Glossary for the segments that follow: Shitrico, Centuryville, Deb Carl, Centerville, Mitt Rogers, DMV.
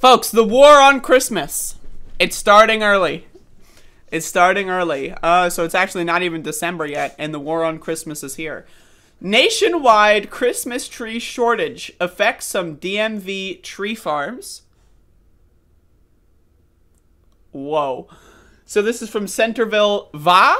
Folks, the war on Christmas. It's starting early. It's starting early. So it's actually not even December yet, and the war on Christmas is here. Nationwide Christmas tree shortage affects some DMV tree farms. Whoa. So this is from Centerville, Va.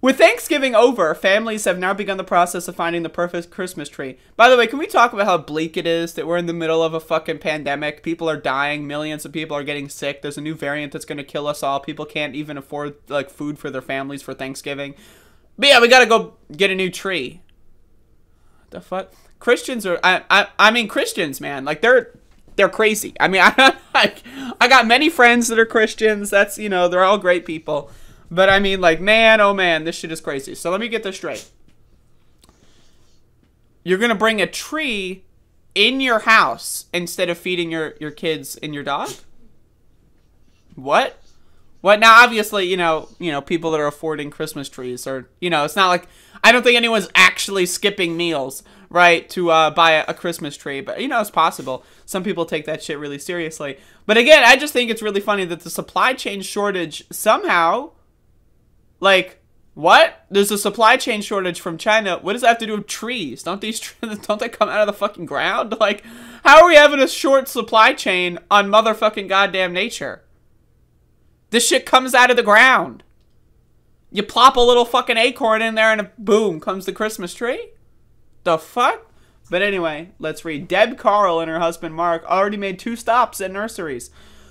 With Thanksgiving over, families have now begun the process of finding the perfect Christmas tree. By the way, can we talk about how bleak it is that we're in the middle of a fucking pandemic? People are dying. Millions of people are getting sick. There's a new variant that's going to kill us all. People can't even afford, like, food for their families for Thanksgiving. But yeah, we got to go get a new tree. The fuck? Christians are... I mean, Christians, man. Like, they're crazy. I mean, I got many friends that are Christians. That's, you know, they're all great people. But I mean, like, man, oh man, this shit is crazy. So let me get this straight. You're going to bring a tree in your house instead of feeding your kids and your dog? What? What? Now, obviously, you know, people that are affording Christmas trees are, you know, it's not like, I don't think anyone's actually skipping meals, right, to buy a Christmas tree. But, you know, it's possible. Some people take that shit really seriously. But again, I just think it's really funny that the supply chain shortage somehow... Like, what? There's a supply chain shortage from China. What does that have to do with trees? Don't they come out of the fucking ground? Like, how are we having a short supply chain on motherfucking goddamn nature? This shit comes out of the ground. You plop a little fucking acorn in there and boom, comes the Christmas tree? The fuck? But anyway, let's read. Deb Carl and her husband Mark already made 2 stops at nurseries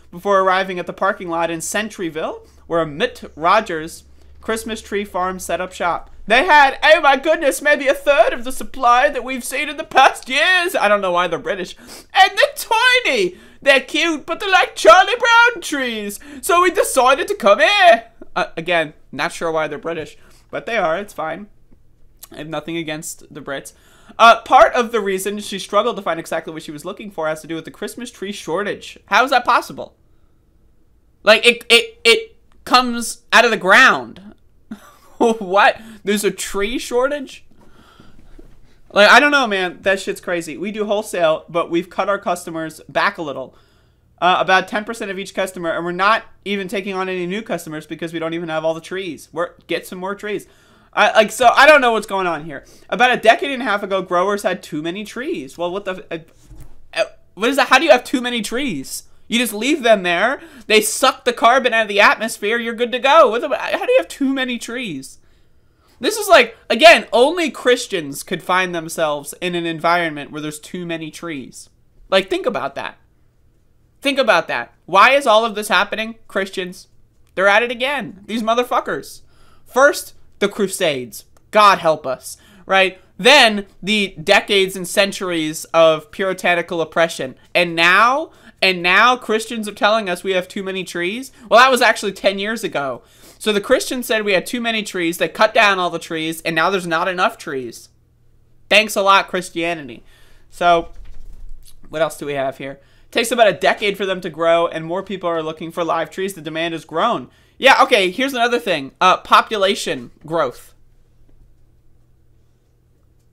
before arriving at the parking lot in Centuryville, where Mitt Rogers... Christmas tree farm set up shop. They had, oh my goodness, maybe 1/3 of the supply that we've seen in the past years. I don't know why they're British. And they're tiny. They're cute, but they're like Charlie Brown trees. So we decided to come here. Again, not sure why they're British, but they are. It's fine. I have nothing against the Brits. Part of the reason she struggled to find exactly what she was looking for has to do with the Christmas tree shortage. How is that possible? Like, it comes out of the ground. What? There's a tree shortage? Like, I don't know, man. That shit's crazy. We do wholesale, but we've cut our customers back a little. About 10% of each customer, and we're not even taking on any new customers because we don't even have all the trees. Get some more trees. So I don't know what's going on here. About a decade and a half ago, growers had too many trees. Well, what is that? How do you have too many trees? You just leave them there. They suck the carbon out of the atmosphere. You're good to go. How do you have too many trees? This is like, again, only Christians could find themselves in an environment where there's too many trees. Like, think about that. Think about that. Why is all of this happening? Christians. They're at it again. These motherfuckers. First, the Crusades. God help us, right? Then, the decades and centuries of puritanical oppression. And now Christians are telling us we have too many trees? Well, that was actually 10 years ago. So the Christians said we had too many trees. They cut down all the trees, and now there's not enough trees. Thanks a lot, Christianity. So what else do we have here? It takes about a decade for them to grow, and more people are looking for live trees. The demand has grown. Yeah, okay, here's another thing. Population growth.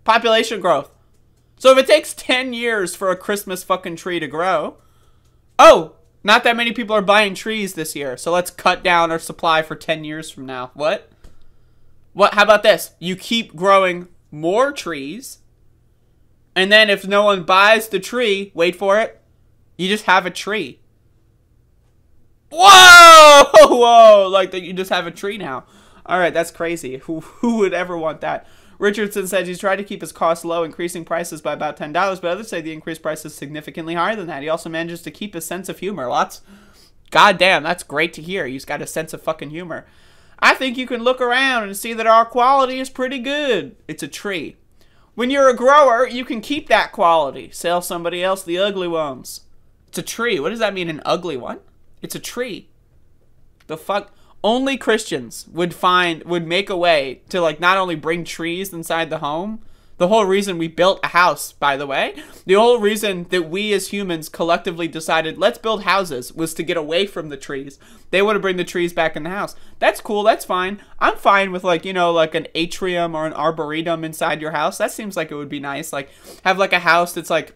Population growth. So if it takes 10 years for a Christmas fucking tree to grow... Oh, not that many people are buying trees this year, so let's cut down our supply for 10 years from now. What? What? How about this? You keep growing more trees, and then if no one buys the tree, wait for it, you just have a tree. Whoa! Whoa! Like, that, you just have a tree now. All right, that's crazy. Who would ever want that? Richardson said he's tried to keep his costs low, increasing prices by about $10, but others say the increased price is significantly higher than that. He also manages to keep his sense of humor. Well, that's, goddamn, that's great to hear. He's got a sense of fucking humor. I think you can look around and see that our quality is pretty good. It's a tree. When you're a grower, you can keep that quality. Sell somebody else the ugly ones. It's a tree. What does that mean, an ugly one? It's a tree. The fuck... Only Christians would make a way to, like, not only bring trees inside the home. The whole reason we built a house, by the way, the whole reason that we as humans collectively decided, let's build houses, was to get away from the trees. They want to bring the trees back in the house. That's cool. That's fine. I'm fine with, like, you know, like an atrium or an arboretum inside your house. That seems like it would be nice. Like, have, like, a house that's, like,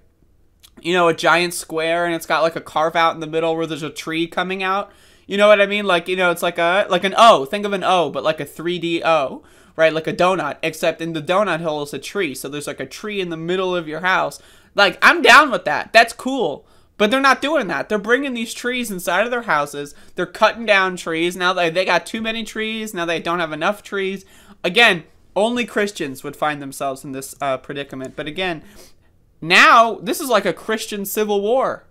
you know, a giant square, and it's got like a carve out in the middle where there's a tree coming out. You know what I mean? Like, you know, it's like a, like an O. Think of an O, but like a 3D O, right? Like a donut, except in the donut hole is a tree. So there's like a tree in the middle of your house. Like, I'm down with that. That's cool. But they're not doing that. They're bringing these trees inside of their houses. They're cutting down trees. Now they got too many trees. Now they don't have enough trees. Again, only Christians would find themselves in this predicament. But again, now this is like a Christian civil war.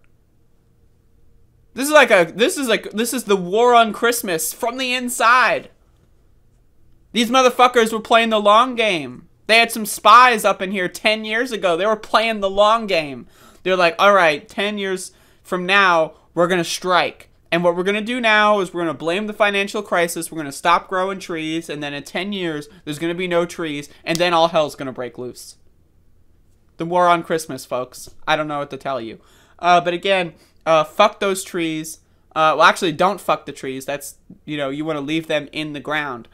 This is like a, this is the war on Christmas from the inside. These motherfuckers were playing the long game. They had some spies up in here 10 years ago. They were playing the long game. They're like, all right, 10 years from now, we're going to strike. And what we're going to do now is we're going to blame the financial crisis. We're going to stop growing trees. And then in 10 years, there's going to be no trees. And then all hell's going to break loose. The war on Christmas, folks. I don't know what to tell you. But again, fuck those trees. Well, actually, don't fuck the trees. That's, you know, you want to leave them in the ground.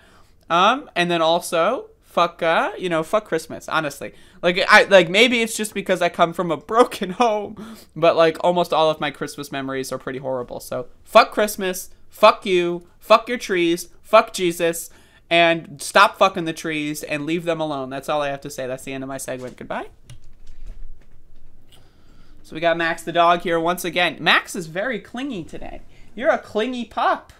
And then also... fuck, you know, fuck Christmas, honestly. Like, maybe it's just because I come from a broken home, but, like, almost all of my Christmas memories are pretty horrible. So, fuck Christmas, fuck you, fuck your trees, fuck Jesus, and stop fucking the trees and leave them alone. That's all I have to say. That's the end of my segment. Goodbye. So we got Max the dog here once again. Max is very clingy today. You're a clingy pup.